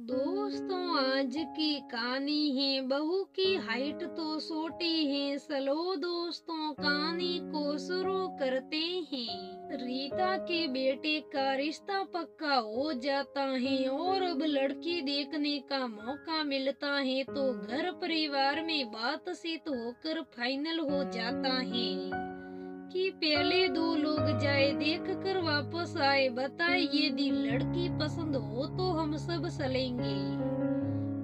दोस्तों आज की कहानी है बहू की हाइट तो छोटी है। चलो दोस्तों कहानी को शुरू करते हैं। रीता के बेटे का रिश्ता पक्का हो जाता है और अब लड़की देखने का मौका मिलता है तो घर परिवार में बातचीत होकर फाइनल हो जाता है कि पहले दो लोग जाए देखकर वापस आए। बताए यदि लड़की पसंद हो तो हम सब चलेंगे।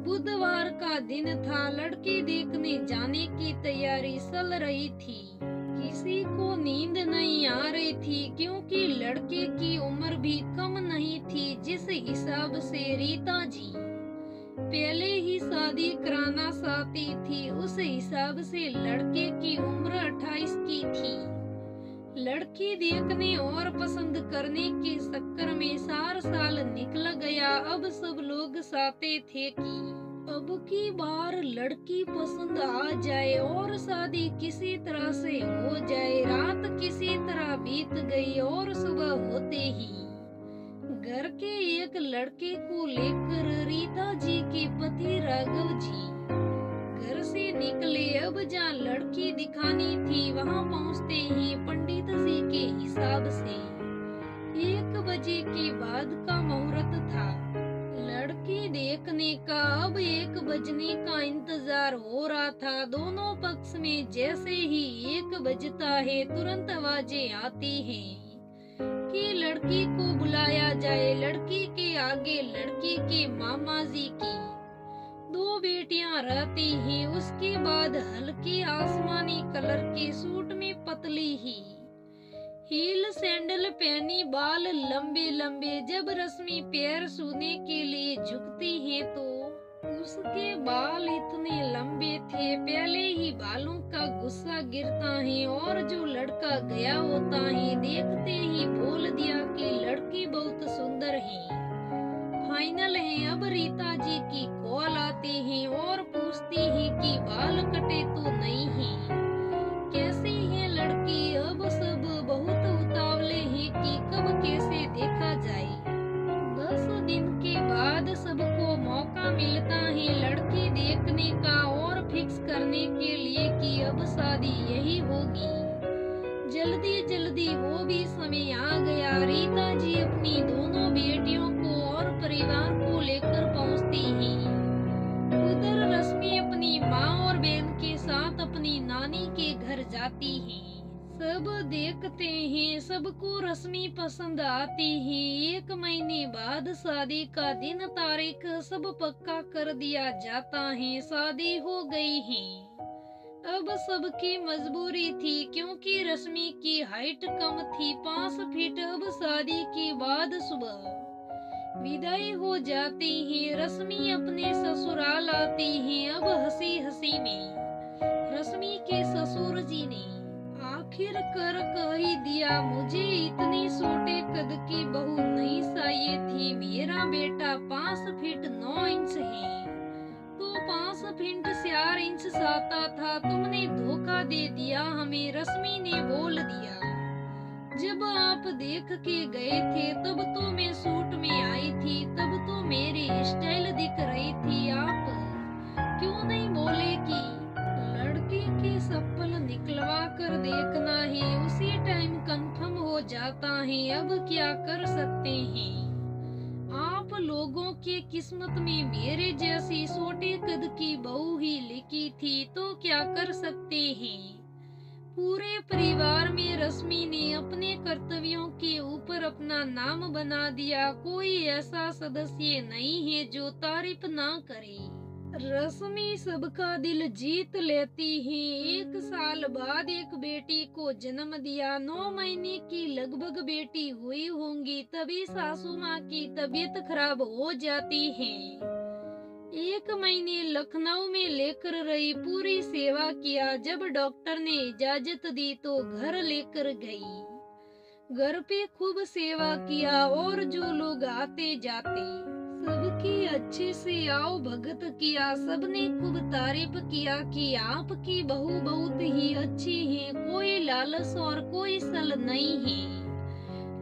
बुधवार का दिन था, लड़की देखने जाने की तैयारी चल रही थी। किसी को नींद नहीं आ रही थी क्योंकि लड़के की उम्र भी कम नहीं थी। जिस हिसाब से रीता जी पहले ही शादी कराना चाहती थी, उस हिसाब से लड़के की उम्र 28 की थी। लड़की देखने और पसंद करने के चक्कर में 4 साल निकल गया। अब सब लोग चाहते थे कि अब की बार लड़की पसंद आ जाए और शादी किसी तरह से हो जाए। रात किसी तरह बीत गई और सुबह होते ही घर के एक लड़के को लेकर रीता जी के पति राघव जी घर से निकले। अब जहाँ लड़की दिखानी थी वहाँ पहुँचते ही पंडित जी के हिसाब से 1 बजे के बाद का मुहूर्त था। लड़की देखने का अब 1 बजने का इंतजार हो रहा था। दोनों पक्ष में जैसे ही 1 बजता है तुरंत आवाजें आती हैं कि लड़की को बुलाया जाए। लड़की के आगे लड़की के मामा जी की 2 बेटियां रहती हैं। उसके बाद हल्की आसमानी कलर के सूट में पतली ही हील सैंडल पहनी, बाल लंबे लंबे। जब रश्मि पैर छूने के लिए झुकती है तो उसके बाल इतने लंबे थे, पहले ही बालों का गुस्सा गिरता है। और जो लड़का गया होता है देखते ही बोल दिया कि लड़की बहुत सुंदर है, फाइनल है। अब रीता जी की कॉल आती है और पूछती है कि बाल कटे तो नहीं है, कैसी है लड़की। अब सब बहुत उतावले हैं कि कब कैसे देखा जाए। 10 दिन के बाद सबको मौका मिलता है लड़की देखने का और फिक्स करने के लिए कि अब शादी यही होगी। जल्दी जल्दी वो भी समय आ गया। रीता जी अपनी दोनों बेटियों परिवार को लेकर पहुंचती है। उधर रश्मि अपनी माँ और बहन के साथ अपनी नानी के घर जाती है। सब देखते हैं, सबको रश्मि पसंद आती है। 1 महीने बाद शादी का दिन तारीख सब पक्का कर दिया जाता है। शादी हो गई है। अब सबकी मजबूरी थी क्योंकि रश्मि की हाइट कम थी, 5 फीट। अब शादी के बाद सुबह विदाई हो जाती है। रश्मि अपने ससुराल आती है। अब हंसी हंसी में रश्मि के ससुर जी ने आखिर कर कही दिया, मुझे इतनी छोटे कद की बहू नहीं चाहिए थी। मेरा बेटा 5 फीट 9 इंच है, तो 5 फीट 4 इंच चाहता था, तुमने धोखा दे दिया हमें, रश्मि ने बोल दिया। जब आप देख के गए थे तब तो मैं सूट में आई थी, तब तो मेरी स्टाइल दिख रही थी, आप क्यों नहीं बोले कि लड़की के चप्पल निकलवा कर देखना है। उसी टाइम कंफर्म हो जाता है। अब क्या कर सकते हैं, आप लोगों के किस्मत में मेरे जैसी छोटे कद की बहू ही लिखी थी, तो क्या कर सकते हैं। पूरे परिवार में रश्मि ने अपने कर्तव्यों के ऊपर अपना नाम बना दिया। कोई ऐसा सदस्य नहीं है जो तारीफ ना करे। रश्मि सबका दिल जीत लेती है। 1 साल बाद एक बेटी को जन्म दिया। 9 महीने की लगभग बेटी हुई होंगी तभी सासू माँ की तबीयत खराब हो जाती है। 1 महीने लखनऊ में लेकर रही, पूरी सेवा किया। जब डॉक्टर ने इजाजत दी तो घर लेकर गई। घर पे खूब सेवा किया और जो लोग आते जाते सबकी अच्छे से आओ भगत किया। सबने खूब तारीफ किया कि आपकी बहू बहुत ही अच्छी है, कोई लालच और कोई सल नहीं है।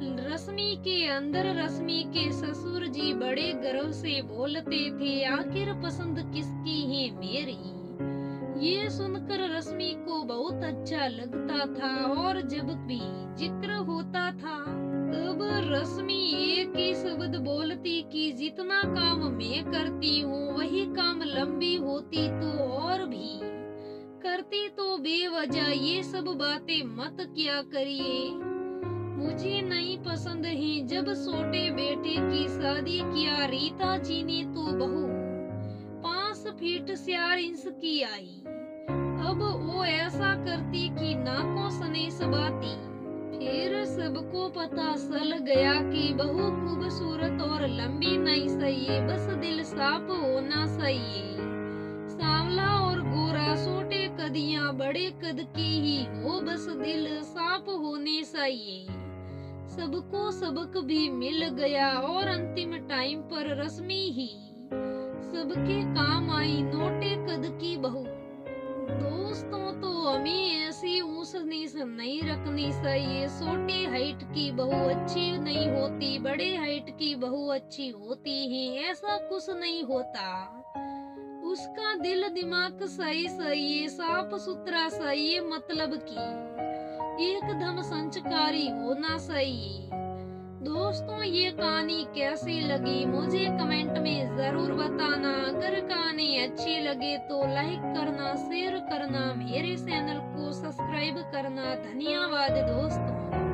रश्मि के अंदर रश्मि के ससुर जी बड़े गर्व से बोलते थे, आखिर पसंद किसकी है मेरी। ये सुनकर रश्मि को बहुत अच्छा लगता था और जब भी जिक्र होता था तब रश्मि एक ही शब्द बोलती कि जितना काम मैं करती हूँ वही काम लंबी होती तो और भी करती, तो बेवजह ये सब बातें मत क्या करिए, मुझे नहीं पसंद है। जब छोटे बेटे की शादी किया रीता जी ने तो बहू 5 फीट 4 इंच की आई। अब वो ऐसा करती कि नाकों सने सबाती। फिर सबको पता चल गया कि बहू खूबसूरत और लंबी नहीं सही, बस दिल साफ होना सही। सांवला और गोरा, छोटे कद या बड़े कद की ही हो, बस दिल साफ होने सही। सबको सबक भी मिल गया और अंतिम टाइम पर रश्मि ही सबके काम आई, नोटे कद की बहू। दोस्तों, तो हमें ऐसी ऊंच नीच नहीं रखनी चाहिए। छोटे हाइट की बहू अच्छी नहीं होती, बड़े हाइट की बहू अच्छी होती है, ऐसा कुछ नहीं होता। उसका दिल दिमाग सही सही, साफ सुथरा सही, मतलब कि एकदम संस्कारी होना सही। दोस्तों, ये कहानी कैसी लगी मुझे कमेंट में जरूर बताना। अगर कहानी अच्छी लगे तो लाइक करना, शेयर करना, मेरे चैनल को सब्सक्राइब करना। धन्यवाद दोस्तों।